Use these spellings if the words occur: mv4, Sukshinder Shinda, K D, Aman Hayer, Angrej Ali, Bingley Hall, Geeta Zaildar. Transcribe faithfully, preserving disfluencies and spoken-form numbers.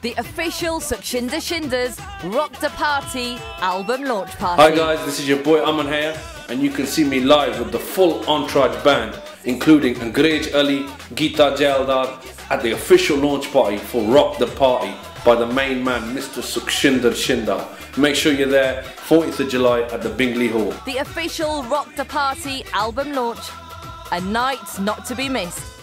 The official Sukshinder Shinda's Rock the Party album launch party. Hi guys, this is your boy Aman Hayer, and you can see me live with the full entourage band, including Angrej Ali, Geeta Zaildar, at the official launch party for Rock the Party by the main man, Mister Sukshinder Shinda. Make sure you're there, fourteenth of July at the Bingley Hall. The official Rock the Party album launch, a night not to be missed.